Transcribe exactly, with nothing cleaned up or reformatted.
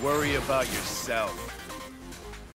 Worry about yourself.